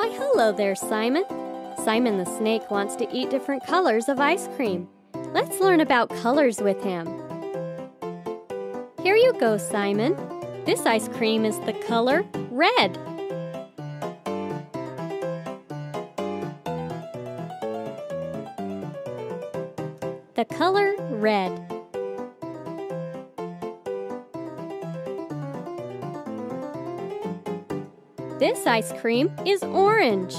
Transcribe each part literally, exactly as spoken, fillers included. Why, hello there, Simon. Simon the Snake wants to eat different colors of ice cream. Let's learn about colors with him. Here you go, Simon. This ice cream is the color red. The color red. This ice cream is orange.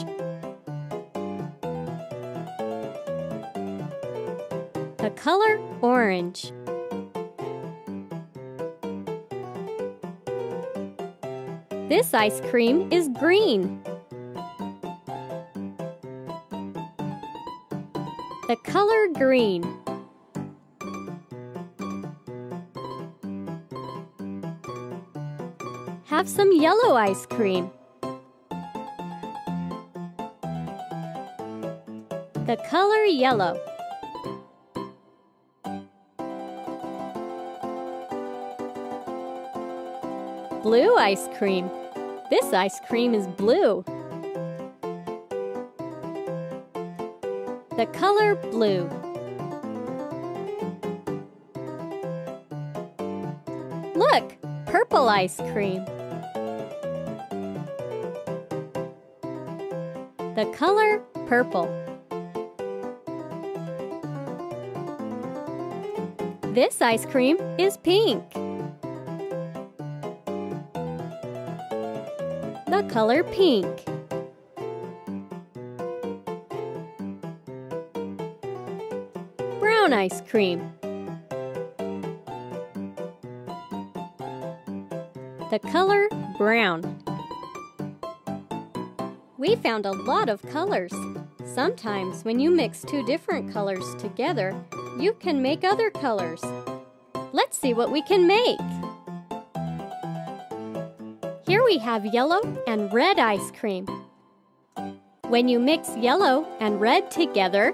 The color orange. This ice cream is green. The color green. Have some yellow ice cream. The color yellow. Blue ice cream. This ice cream is blue. The color blue. Look, purple ice cream. The color purple. This ice cream is pink. The color pink. Brown ice cream. The color brown. We found a lot of colors. Sometimes when you mix two different colors together, you can make other colors. Let's see what we can make. Here we have yellow and red ice cream. When you mix yellow and red together,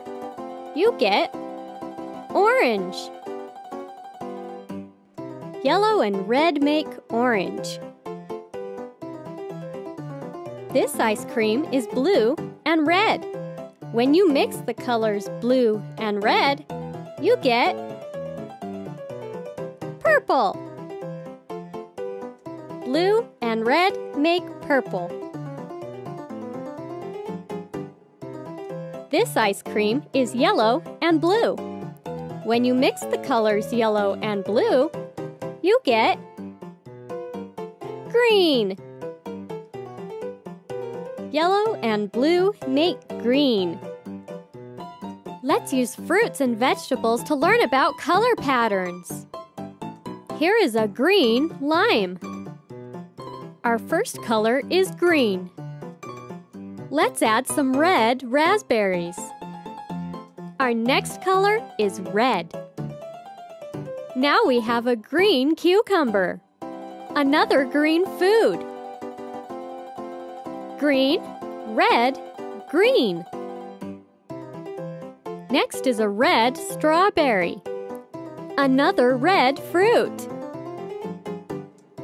you get orange. Yellow and red make orange. This ice cream is blue and red. When you mix the colors blue and red, you get purple. Blue and red make purple. This ice cream is yellow and blue. When you mix the colors yellow and blue, you get green. Yellow and blue make green. Let's use fruits and vegetables to learn about color patterns. Here is a green lime. Our first color is green. Let's add some red raspberries. Our next color is red. Now we have a green cucumber. Another green food. Green, red, green. Next is a red strawberry. Another red fruit.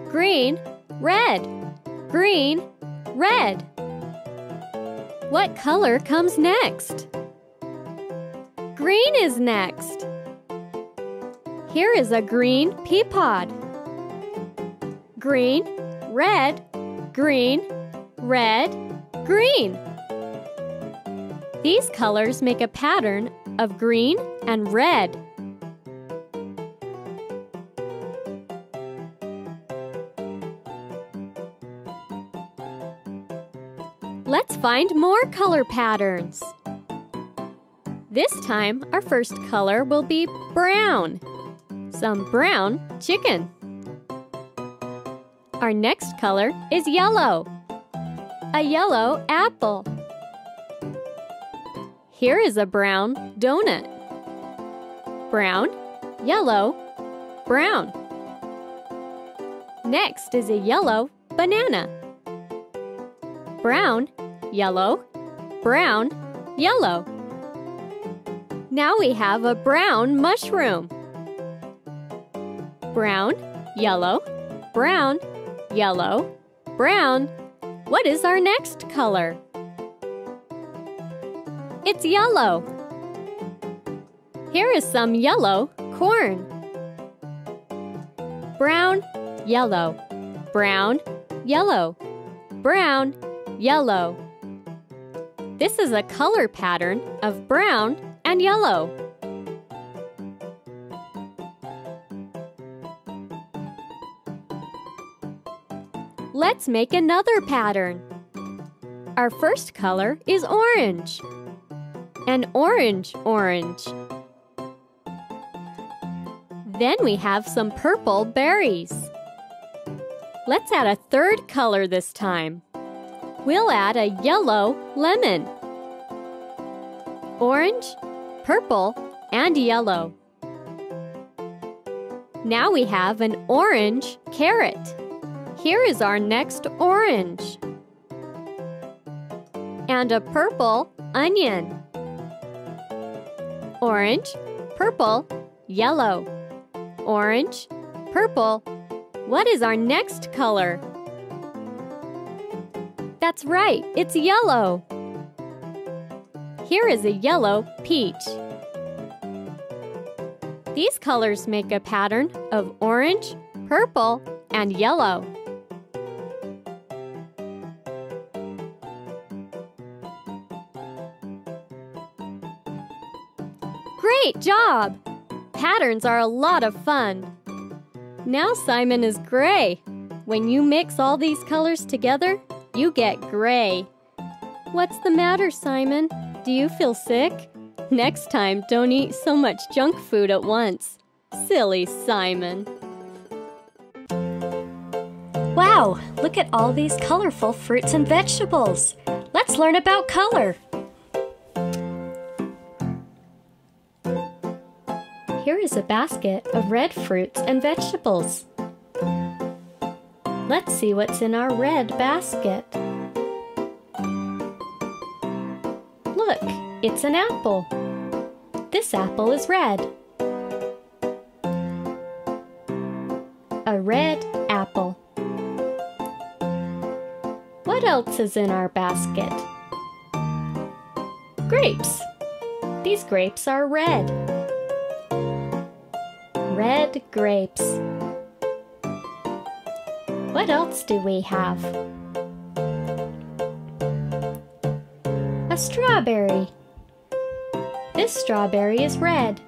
Green, red, green, red. What color comes next? Green is next. Here is a green pea pod. Green, red, green, red, green. These colors make a pattern of green and red. Let's find more color patterns. This time, our first color will be brown. Some brown chicken. Our next color is yellow. A yellow apple. Here is a brown donut. Brown, yellow, brown. Next is a yellow banana. Brown, yellow, brown, yellow. Now we have a brown mushroom. Brown, yellow, brown, yellow, brown. What is our next color? It's yellow. Here is some yellow corn. Brown, yellow, brown, yellow, brown, yellow. This is a color pattern of brown and yellow. Let's make another pattern. Our first color is orange. An orange orange. Then we have some purple berries. Let's add a third color this time. We'll add a yellow lemon. Orange, purple, and yellow. Now we have an orange carrot. Here is our next orange. And a purple onion. Orange, purple, yellow. Orange, purple. What is our next color? That's right, it's yellow. Here is a yellow peach. These colors make a pattern of orange, purple, and yellow. Great job! Patterns are a lot of fun. Now Simon is gray. When you mix all these colors together, you get gray. What's the matter, Simon? Do you feel sick? Next time, don't eat so much junk food at once. Silly Simon. Wow, look at all these colorful fruits and vegetables. Let's learn about color. Here is a basket of red fruits and vegetables. Let's see what's in our red basket. Look, it's an apple. This apple is red. A red apple. What else is in our basket? Grapes. These grapes are red. Red grapes. What else do we have? A strawberry. This strawberry is red.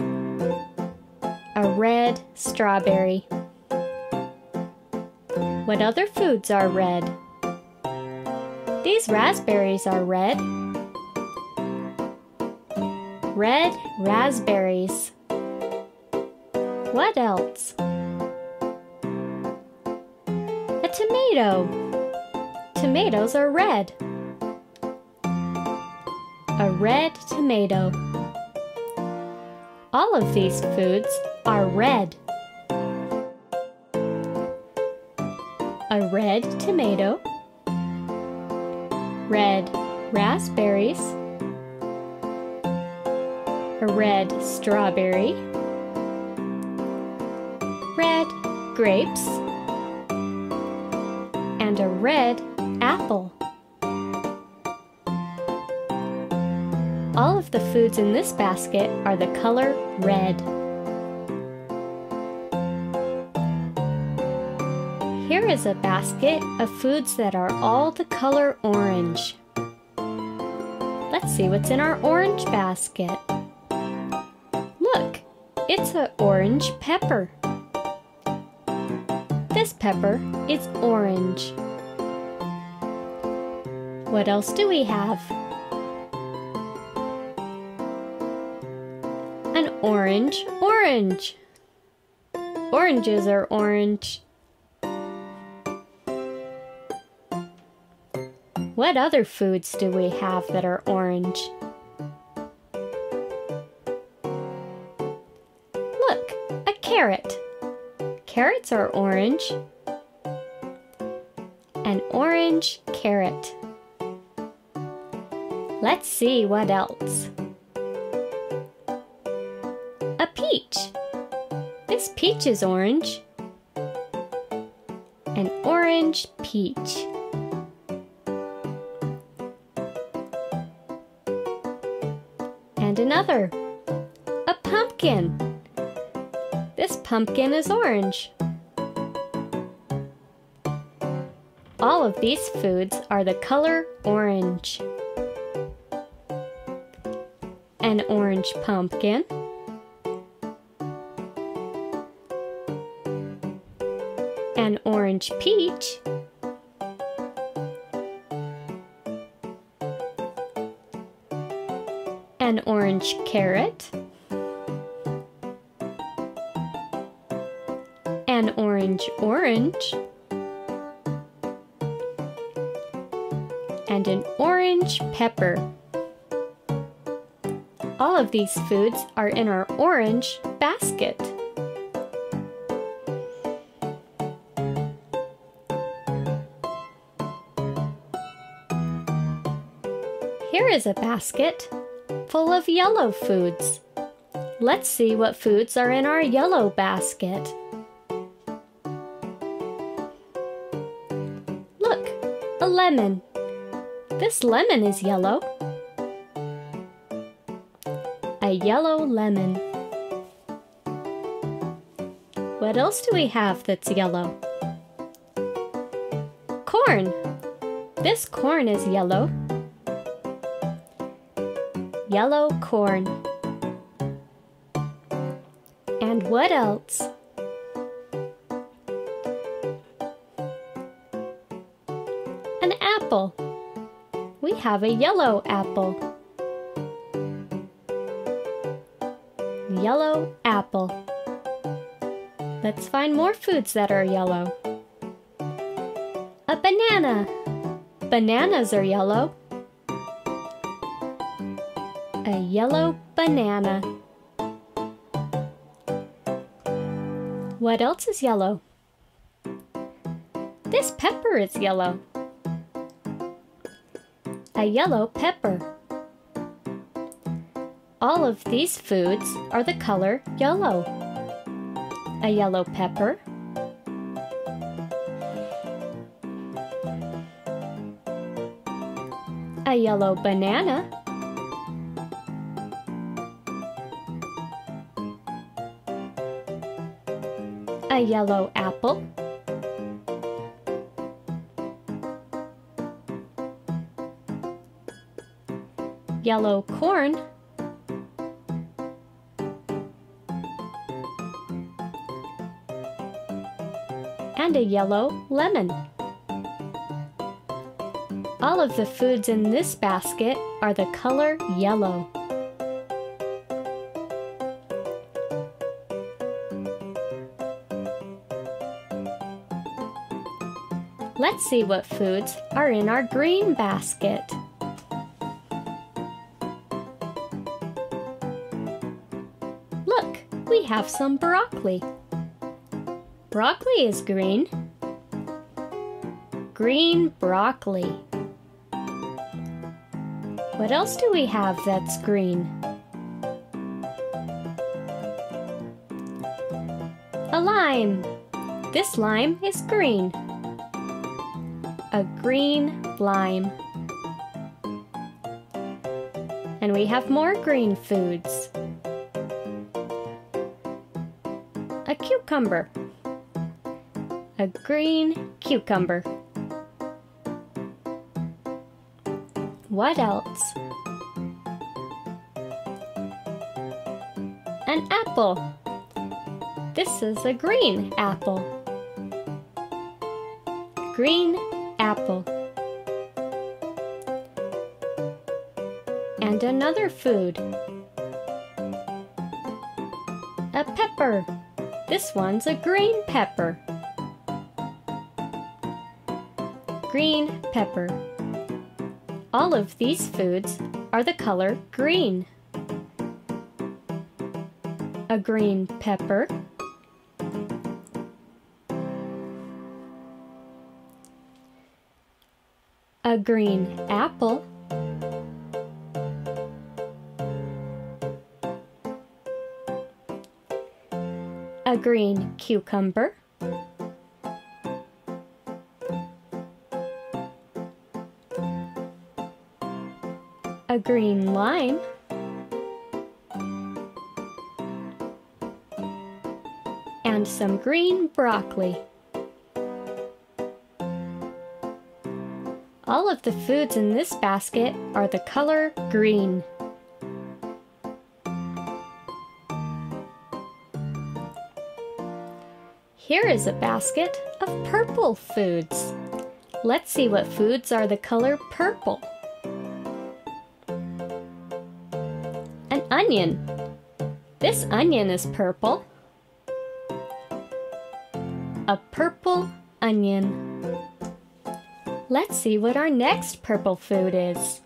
A red strawberry. What other foods are red? These raspberries are red. Red raspberries. What else? Tomato. Tomatoes are red. A red tomato. All of these foods are red. A red tomato. Red raspberries. A red strawberry. Red grapes. And a red apple. All of the foods in this basket are the color red. Here is a basket of foods that are all the color orange. Let's see what's in our orange basket. Look, it's an orange pepper. This pepper is orange. What else do we have? An orange orange. Oranges are orange. What other foods do we have that are orange? Look, a carrot. Carrots are orange. An orange carrot. Let's see what else. A peach. This peach is orange. An orange peach. another. A pumpkin. This pumpkin is orange. All of these foods are the color orange. An orange pumpkin. An orange peach. An orange carrot. An orange orange. And an orange pepper. All of these foods are in our orange basket. Here is a basket full of yellow foods. Let's see what foods are in our yellow basket. Look, a lemon. This lemon is yellow. A yellow lemon. What else do we have that's yellow? Corn. This corn is yellow. Yellow corn. And what else? An apple. We have a yellow apple. Yellow apple. Let's find more foods that are yellow. A banana. Bananas are yellow. A yellow banana. What else is yellow? This pepper is yellow. A yellow pepper. All of these foods are the color yellow. A yellow pepper. A yellow banana. A yellow apple. Yellow corn. And a yellow lemon. All of the foods in this basket are the color yellow. Let's see what foods are in our green basket. Look, we have some broccoli. Broccoli is green. Green broccoli. What else do we have that's green? A lime. This lime is green. A green lime. And we have more green foods. A cucumber. A green cucumber. What else? An apple. This is a green apple. Green apple. And another food. A pepper. This one's a green pepper. Green pepper. All of these foods are the color green. A green pepper. A green apple. A green cucumber. A green lime. and some green broccoli. All of the foods in this basket are the color green. Here is a basket of purple foods. Let's see what foods are the color purple. An onion. This onion is purple. A purple onion. Let's see what our next purple food is.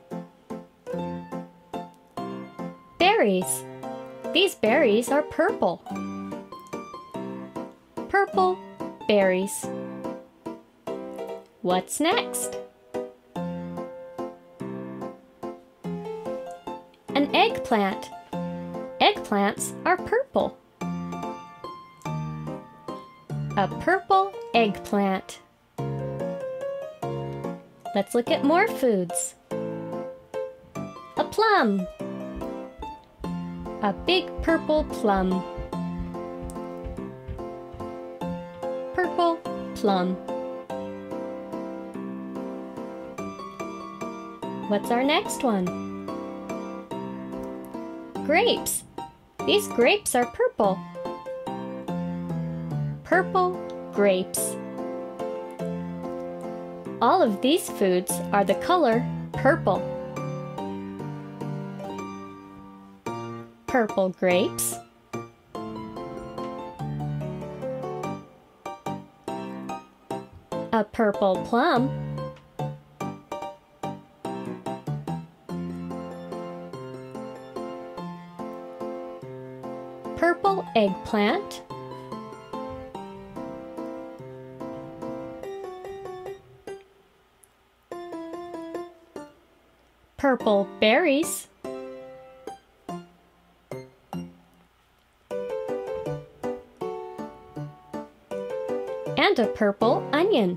Berries. These berries are purple. Purple berries. What's next? An eggplant. Eggplants are purple. A purple eggplant. Let's look at more foods. A plum. A big purple plum. Purple plum. What's our next one? Grapes. These grapes are purple. Purple grapes. All of these foods are the color purple. Purple grapes. A purple plum. Purple eggplant. Purple berries. And a purple onion.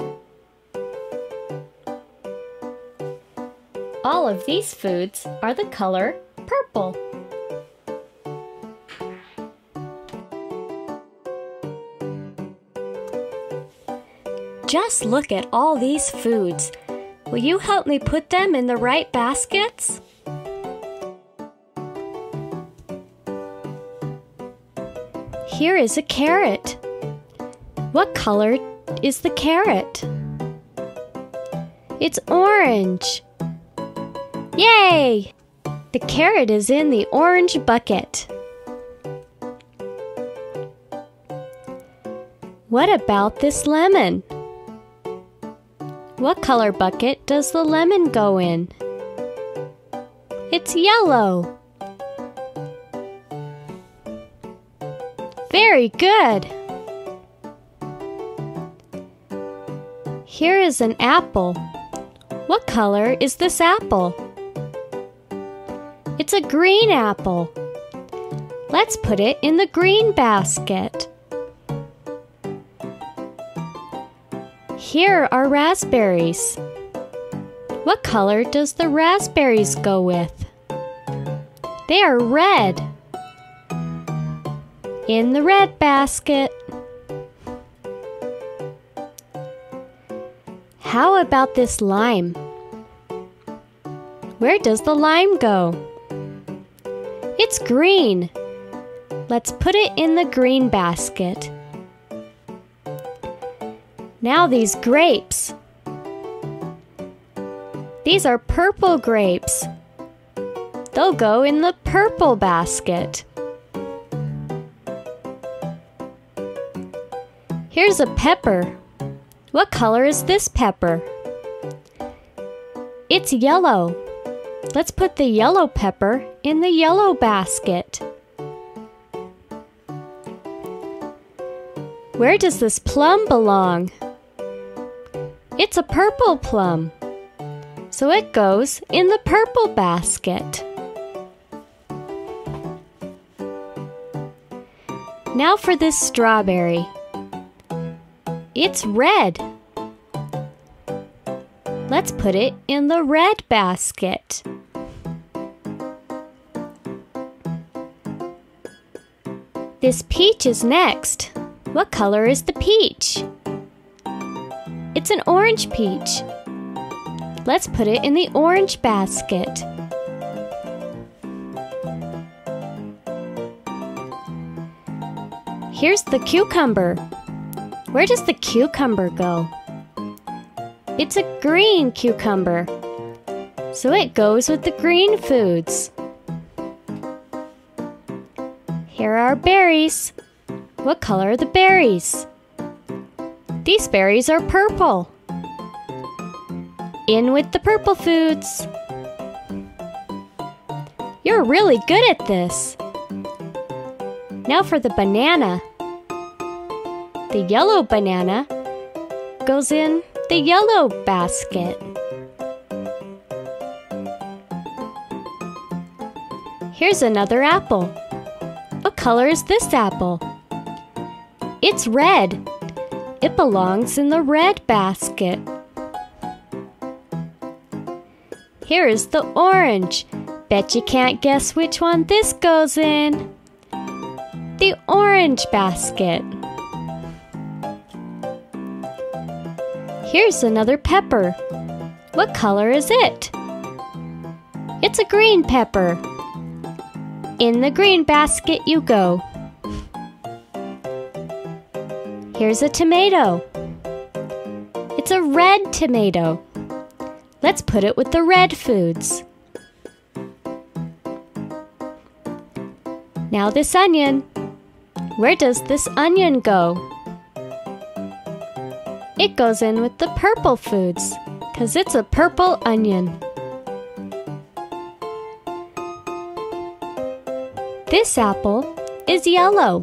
All of these foods are the color purple. Just look at all these foods. Will you help me put them in the right baskets? Here is a carrot. What color is the carrot? It's orange. Yay! The carrot is in the orange bucket. What about this lemon? What color bucket does the lemon go in? It's yellow. Very good. Here is an apple. What color is this apple? It's a green apple. Let's put it in the green basket. Here are raspberries. What color does the raspberries go with? They are red. In the red basket. How about this lime? Where does the lime go? It's green. Let's put it in the green basket. Now these grapes. These are purple grapes. They'll go in the purple basket. Here's a pepper. What color is this pepper? It's yellow. Let's put the yellow pepper in the yellow basket. Where does this plum belong? It's a purple plum, so it goes in the purple basket. Now for this strawberry. It's red. Let's put it in the red basket. This peach is next. What color is the peach? It's an orange peach. Let's put it in the orange basket. Here's the cucumber. Where does the cucumber go? It's a green cucumber, so it goes with the green foods. Here are berries. What color are the berries? These berries are purple. In with the purple foods. You're really good at this. Now for the banana. The yellow banana goes in the yellow basket. Here's another apple. What color is this apple? It's red. It belongs in the red basket. Here is the orange. Bet you can't guess which one this goes in. The orange basket. Here's another pepper. What color is it? It's a green pepper. In the green basket you go. Here's a tomato. It's a red tomato. Let's put it with the red foods. Now this onion. Where does this onion go? It goes in with the purple foods, because it's a purple onion. This apple is yellow.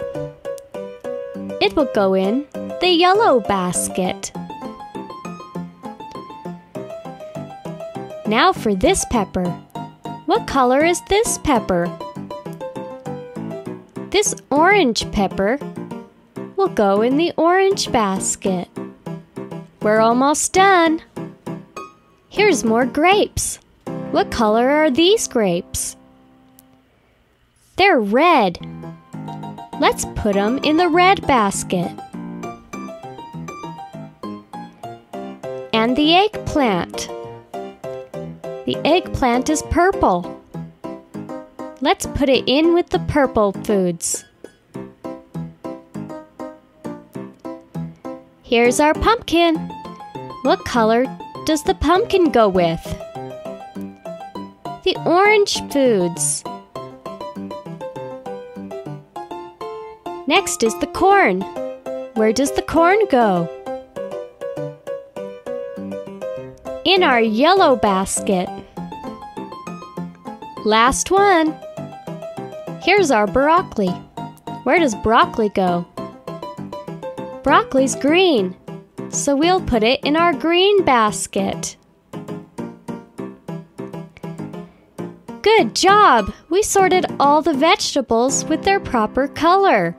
It will go in the yellow basket. Now for this pepper. What color is this pepper? This orange pepper will go in the orange basket. We're almost done. Here's more grapes. What color are these grapes? They're red. Let's put them in the red basket. And the eggplant. The eggplant is purple. Let's put it in with the purple foods. Here's our pumpkin. What color does the pumpkin go with? The orange foods. Next is the corn. Where does the corn go? In our yellow basket. Last one. Here's our broccoli. Where does broccoli go? Broccoli's green, so we'll put it in our green basket. Good job! We sorted all the vegetables with their proper color.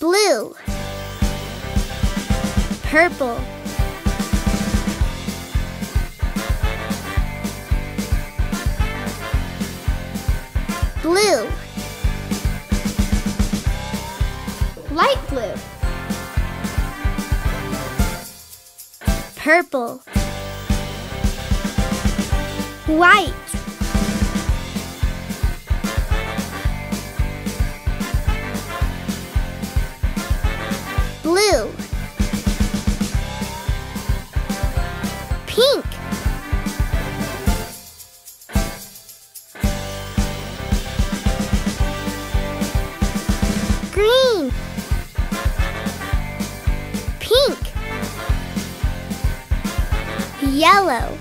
Blue, purple, blue, light blue, purple, white, blue, pink, green, pink, yellow,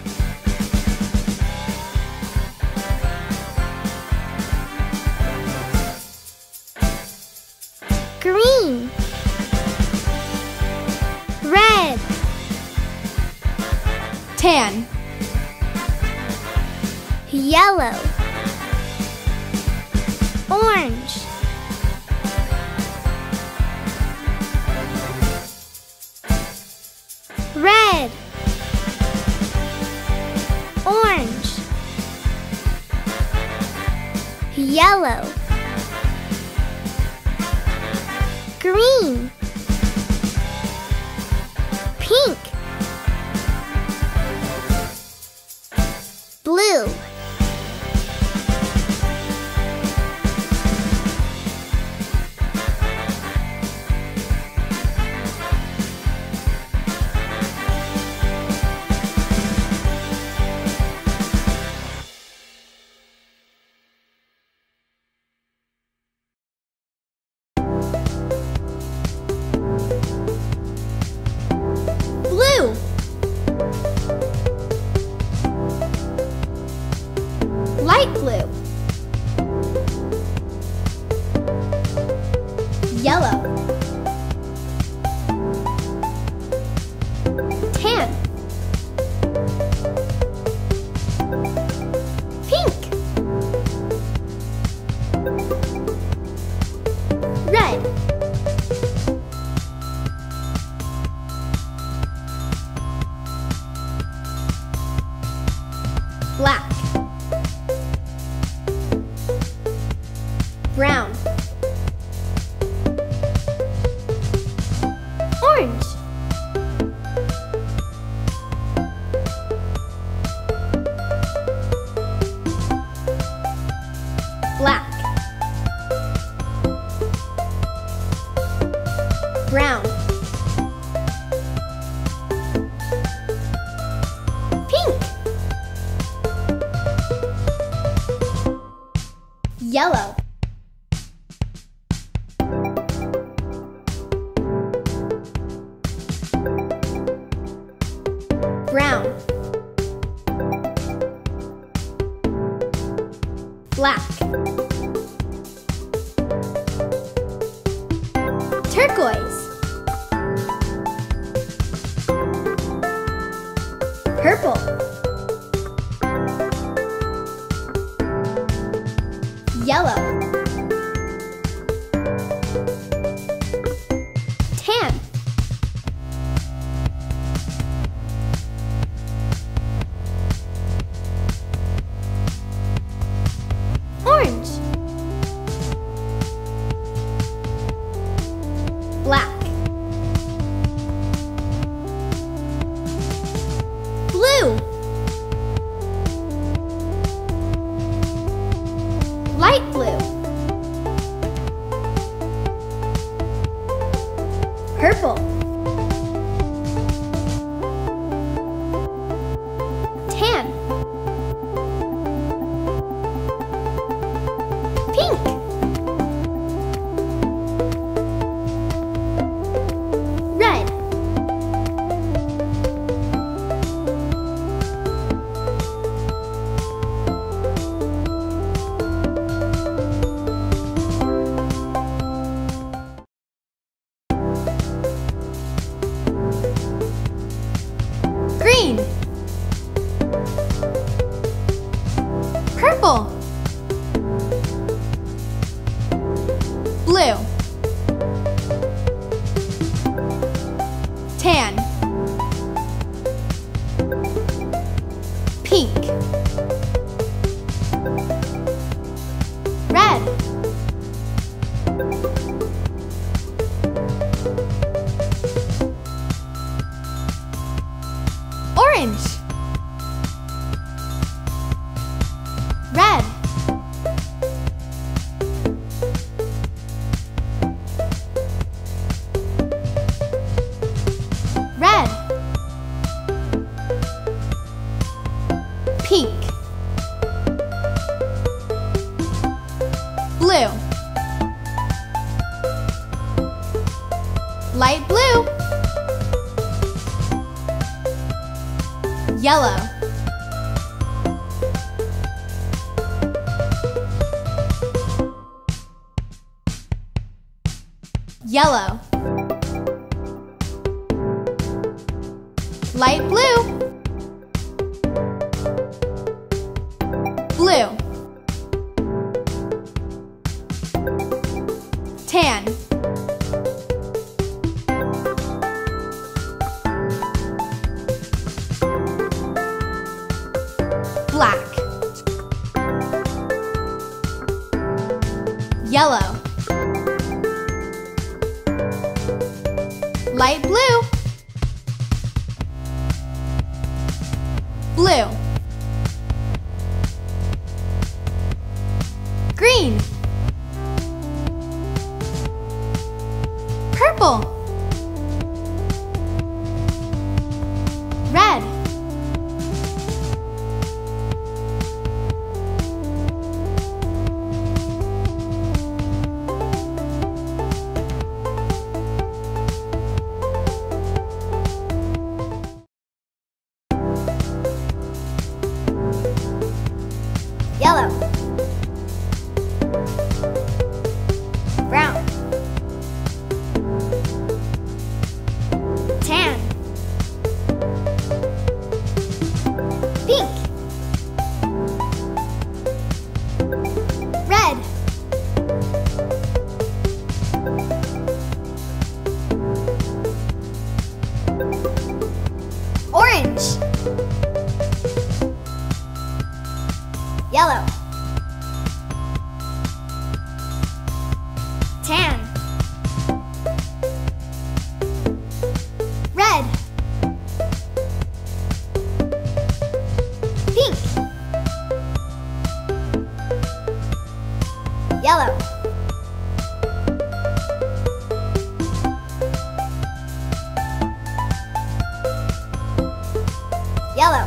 green, tan, yellow, orange, Yellow, green, pink, blue, yellow, tan, pink, red, black, brown, orange, black, brown, pink, yellow, brown, black, turquoise, purple, yellow, tan, orange, black, blue, light blue, purple, tan, pink, red, green, purple, blue, tan, pink, red, orange, red, red, pink, blue, light blue, yellow, yellow, light blue, blue, tan, black, yellow. Light blue. Blue. Green. Purple. Red. Yellow. Brown. Tan. Pink. Red. Orange. Yellow. Tan. Red. Pink. Yellow. Yellow.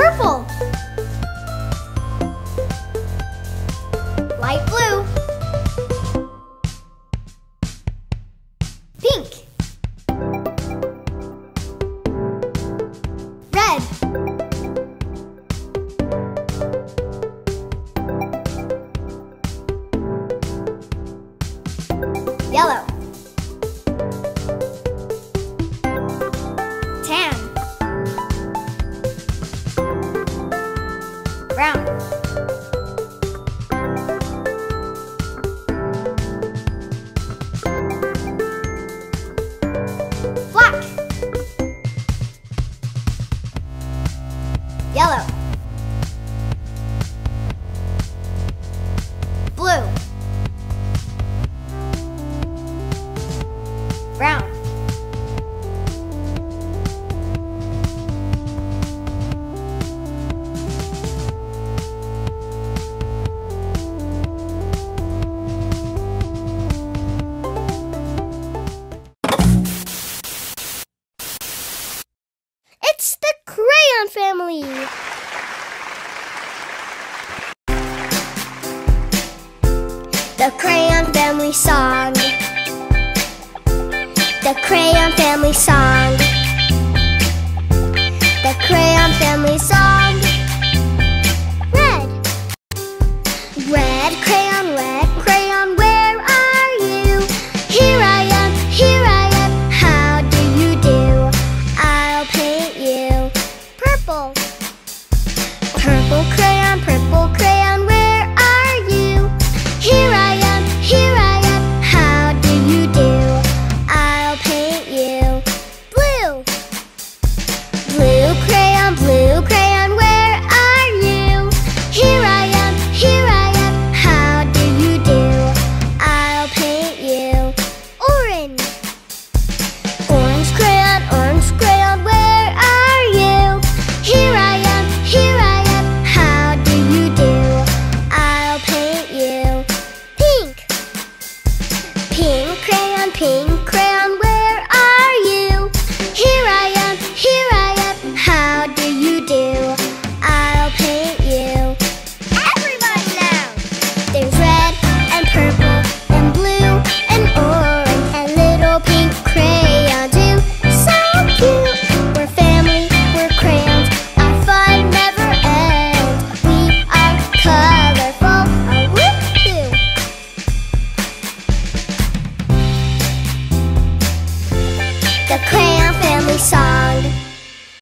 Purple. Light blue. Pink. Red. Yellow. Tan. Brown. Black. Yellow. Blue. Brown. It's the Crayon Family! The Crayon Family song. The Crayon Family song. The Crayon Family song.